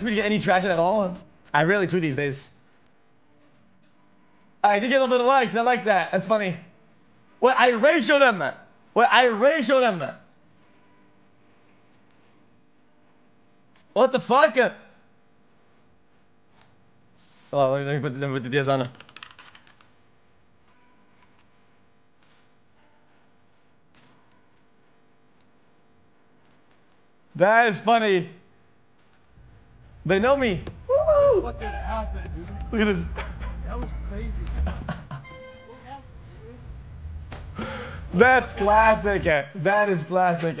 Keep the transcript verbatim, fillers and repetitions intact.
Do we get any traction at all? I rarely tweet these days. I did get a little bit of likes. I like that. That's funny. Well, I ratio them. Well, I ratio them. What the fuck? Oh, let me put the, put the D S on. That is funny. They know me. Woo! What happened, dude? Look at this. That was crazy. That's classic. That is classic.